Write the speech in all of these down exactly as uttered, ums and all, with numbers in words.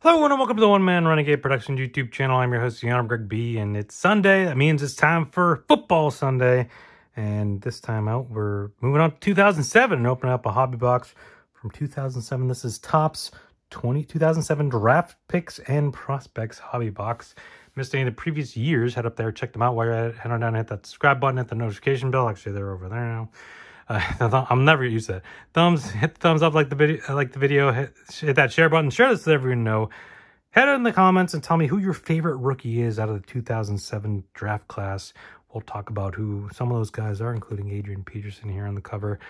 Hello everyone and welcome to the One Man Renegade Productions YouTube channel. I'm your host, the Honorable Greg B, and it's Sunday. That means it's time for Football Sunday. And this time out, we're moving on to two thousand seven and opening up a hobby box from two thousand seven. This is Topps twenty two thousand seven Draft Picks and Prospects Hobby Box. Missed any of the previous years, head up there, check them out. While you're at it, head on down and hit that subscribe button, hit the notification bell. Actually, they're over there now. Uh, I'm never gonna use that. Thumbs, hit the thumbs up, like the video, like the video, hit, hit that share button, share this so everyone know. Head in the comments and tell me who your favorite rookie is out of the two thousand seven draft class. We'll talk about who some of those guys are, including Adrian Peterson here on the cover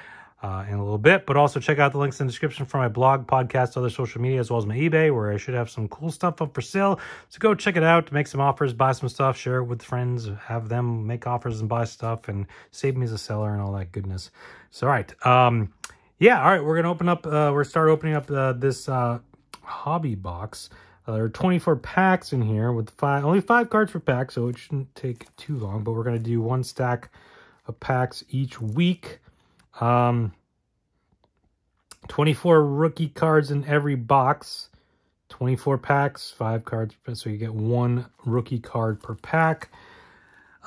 uh, in a little bit. But also check out the links in the description for my blog, podcast, other social media, as well as my eBay, where I should have some cool stuff up for sale. So go check it out, make some offers, buy some stuff, share it with friends, have them make offers and buy stuff, and save me as a seller and all that goodness. So, all right. Um, yeah, all right. We're going to open up, uh, we're start opening up uh, this uh, hobby box. Uh, there are twenty-four packs in here with five, only five cards per pack, so it shouldn't take too long. But we're going to do one stack of packs each week. Um, twenty-four rookie cards in every box. twenty-four packs, five cards, so you get one rookie card per pack.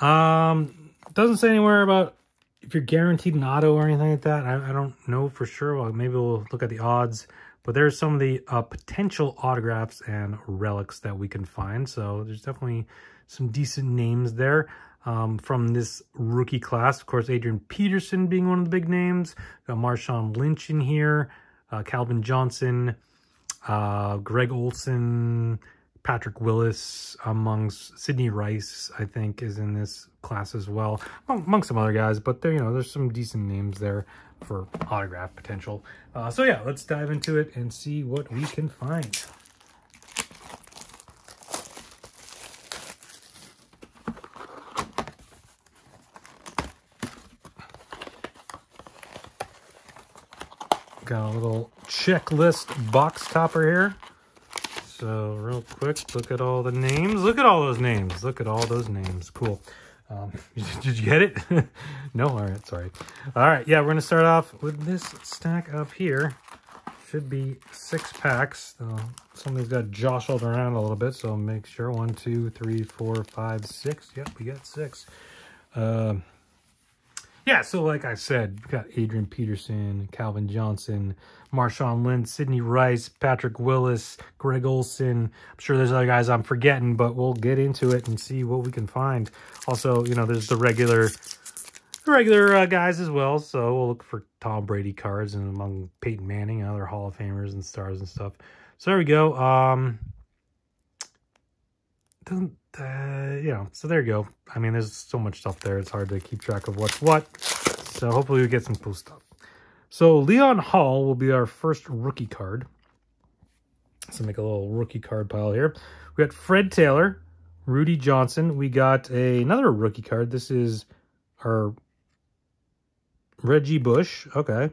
Um, doesn't say anywhere about if you're guaranteed an auto or anything like that. I, I don't know for sure. Well, maybe we'll look at the odds. But there's some of the uh, potential autographs and relics that we can find. So there's definitely some decent names there um, from this rookie class. Of course, Adrian Peterson being one of the big names. Got Marshawn Lynch in here. Uh, Calvin Johnson. Uh, Greg Olsen. Patrick Willis amongst Sidney Rice, I think, is in this class as well. Well, amongst some other guys, but there, you know, there's some decent names there for autograph potential. Uh, so yeah, let's dive into it and see what we can find. Got a little checklist box topper here. So real quick, look at all the names. Look at all those names. Look at all those names. Cool. Um, did you get it? No? All right. Sorry. All right. Yeah, we're going to start off with this stack up here. Should be six packs. Uh, something's got jostled around a little bit, so make sure. One, two, three, four, five, six. Yep, we got six. Uh, yeah, so like I said, we've got Adrian Peterson, Calvin Johnson, Marshawn Lynch, Sidney Rice, Patrick Willis, Greg Olsen. I'm sure there's other guys I'm forgetting, but we'll get into it and see what we can find. Also, you know, there's the regular regular uh, guys as well, so we'll look for Tom Brady cards and among Peyton Manning and other Hall of Famers and stars and stuff. So there we go. Um, doesn't... Uh, you know, so there you go. I mean, there's so much stuff there. It's hard to keep track of what's what. So hopefully we get some cool stuff. So Leon Hall will be our first rookie card. So make a little rookie card pile here. We got Fred Taylor, Rudy Johnson. We got a, another rookie card. This is our Reggie Bush. Okay.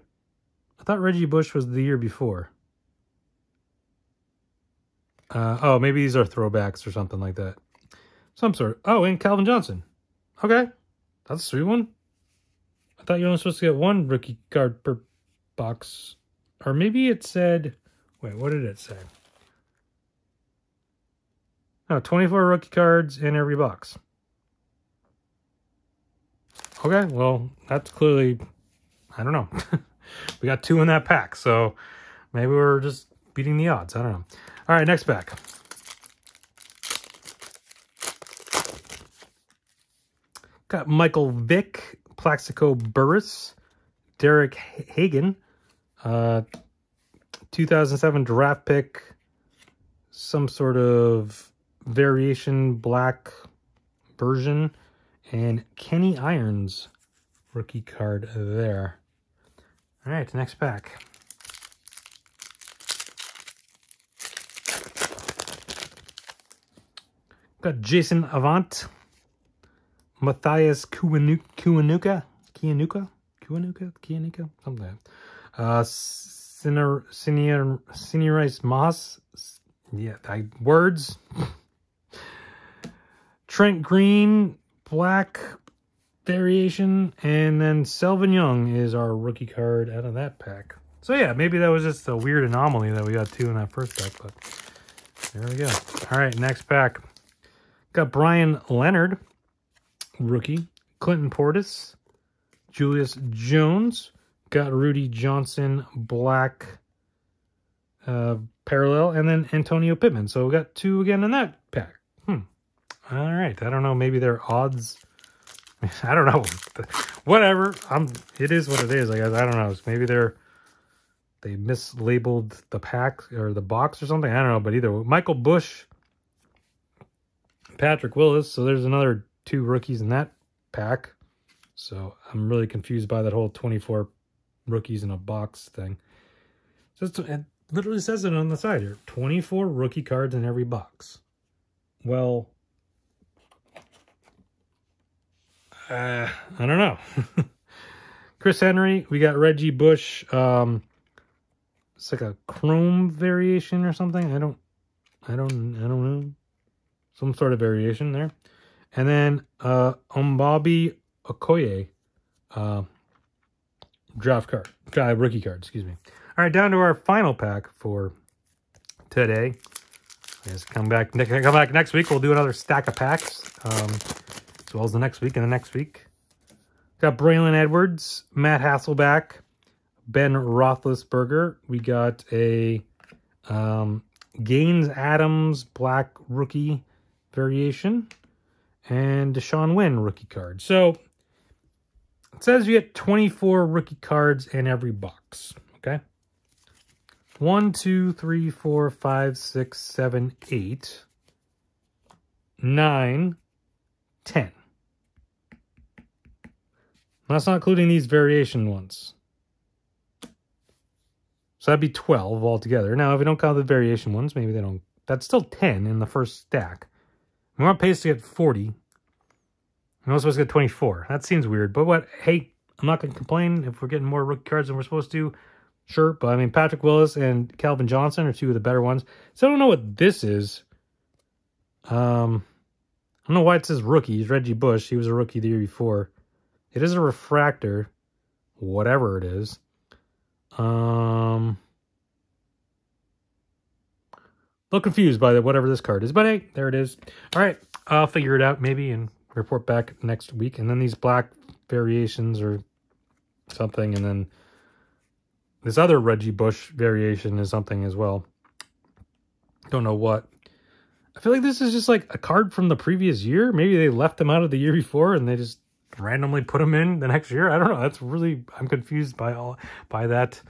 I thought Reggie Bush was the year before. Uh, oh, maybe these are throwbacks or something like that. Some sort. Oh, and Calvin Johnson. Okay. That's a sweet one. I thought you were only supposed to get one rookie card per box. Or maybe it said... Wait, what did it say? No, twenty-four rookie cards in every box. Okay, well, that's clearly... I don't know. We got two in that pack, so maybe we're just beating the odds. I don't know. All right, next pack. Got Michael Vick, Plaxico Burris, Derek Hagen, uh, two thousand seven draft pick, some sort of variation black version, and Kenny Irons rookie card there. All right, next pack. Got Jason Avant. Matthias Kuanuka, Kuanuka, Kuanuka, Kuanuka, something like that. Uh, Senorice Moss, yeah, I, words. Trent Green, black variation, and then Selvin Young is our rookie card out of that pack. So yeah, maybe that was just a weird anomaly that we got two in that first pack, but There we go. All right, next pack. Got Brian Leonard, rookie. Clinton Portis, Julius Jones. Got Rudy Johnson, black uh, parallel. And then Antonio Pittman. So we got two again in that pack. Hmm. All right. I don't know. Maybe they're odds. I don't know. Whatever. I'm. It is what it is, I guess. I don't know. Maybe they're... They mislabeled the pack or the box or something. I don't know, but either way. Michael Bush, Patrick Willis. So there's another two rookies in that pack. So I'm really confused by that whole twenty-four rookies in a box thing. Just, it literally says it on the side here. twenty-four rookie cards in every box. Well, uh, I don't know. Chris Henry. We got Reggie Bush. Um... It's like a chrome variation or something. I don't, I don't, I don't know. Some sort of variation there. And then uh, Umbabi Okoye, uh, draft card, uh, rookie card, excuse me. All right, down to our final pack for today. I guess come back, come back next week. We'll do another stack of packs, um, as well as the next week and the next week. Got Braylon Edwards, Matt Hasselbeck, Ben Roethlisberger. We got a um, Gaines Adams black rookie variation and Deshaun Wynn rookie card. So it says you get twenty-four rookie cards in every box. Okay. One, two, three, four, five, six, seven, eight, nine, ten. That's not including these variation ones. So that'd be twelve altogether. Now, if we don't count the variation ones, maybe they don't... That's still ten in the first stack. We want Pace to get forty. We're not supposed to get twenty-four. That seems weird, but what? Hey, I'm not going to complain if we're getting more rookie cards than we're supposed to. Sure, but I mean, Patrick Willis and Calvin Johnson are two of the better ones. So I don't know what this is. Um, I don't know why it says rookies. Reggie Bush, he was a rookie the year before. It is a refractor, whatever it is. Um, a little confused by the, whatever this card is, but hey, there it is. All right, I'll figure it out maybe and report back next week. And then these black variations or something, and then this other Reggie Bush variation is something as well. Don't know what. I feel like this is just like a card from the previous year. Maybe they left them out of the year before and they just randomly put them in the next year. I don't know. That's really... I'm confused by all by that.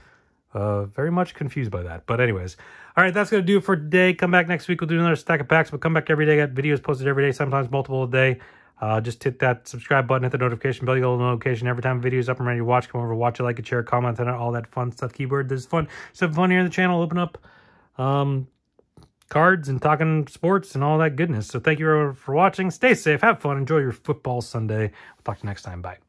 Uh, very much confused by that. But anyways. All right. That's going to do it for today. Come back next week. We'll do another stack of packs. But come back every day. Got videos posted every day. Sometimes multiple a day. Uh, just hit that subscribe button. Hit the notification bell. You'll get a notification every time the video is up and ready to watch. Come over, watch it, like it, share, comment on it. All that fun stuff. Keyword. There's fun stuff fun here on the channel. Open up um, cards and talking sports and all that goodness. So thank you for watching. Stay safe. Have fun. Enjoy your football Sunday. We'll talk to you next time. Bye.